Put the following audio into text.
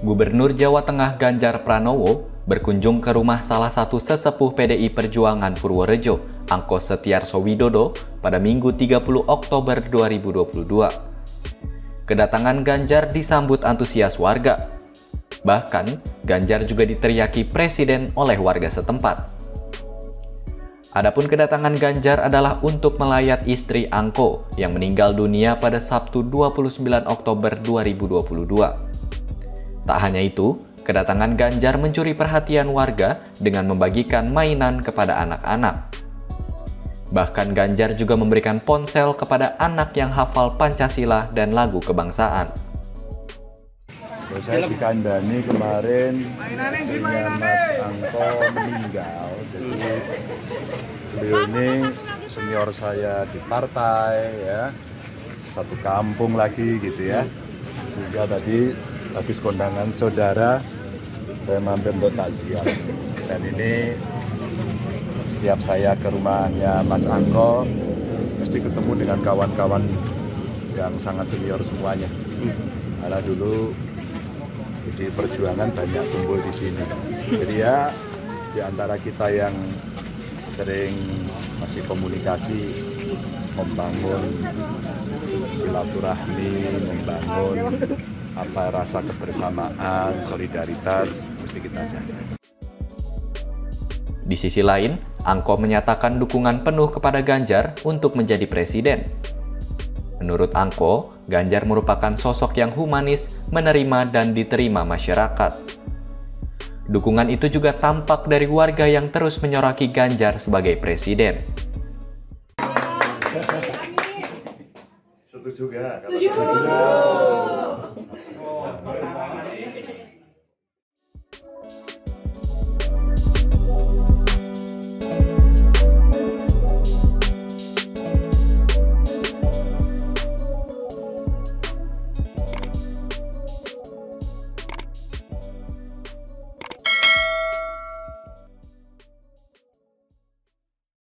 Gubernur Jawa Tengah Ganjar Pranowo berkunjung ke rumah salah satu sesepuh PDI Perjuangan Purworejo, Angko Setiyarso Widodo, pada Minggu 30 Oktober 2022. Kedatangan Ganjar disambut antusias warga. Bahkan, Ganjar juga diteriaki presiden oleh warga setempat. Adapun kedatangan Ganjar adalah untuk melayat istri Angko yang meninggal dunia pada Sabtu 29 Oktober 2022. Tak hanya itu, kedatangan Ganjar mencuri perhatian warga dengan membagikan mainan kepada anak-anak. Bahkan Ganjar juga memberikan ponsel kepada anak yang hafal Pancasila dan lagu kebangsaan. Saya dikandani kemarin dengan Mas Angko meninggal, jadi beliau ini senior saya di partai, ya, satu kampung lagi gitu ya. Sehingga tadi habis kondangan saudara saya mampir untuk takziah, dan ini setiap saya ke rumahnya Mas Angko mesti ketemu dengan kawan-kawan yang sangat senior semuanya. Karena dulu PDI Perjuangan banyak kumpul di sini. Jadi ya, di antara kita yang sering masih komunikasi, membangun silaturahmi, membangun rasa kebersamaan, solidaritas, mesti kita jaga. Di sisi lain, Angko menyatakan dukungan penuh kepada Ganjar untuk menjadi presiden. Menurut Angko, Ganjar merupakan sosok yang humanis, menerima dan diterima masyarakat. Dukungan itu juga tampak dari warga yang terus menyoraki Ganjar sebagai presiden. Setuju juga.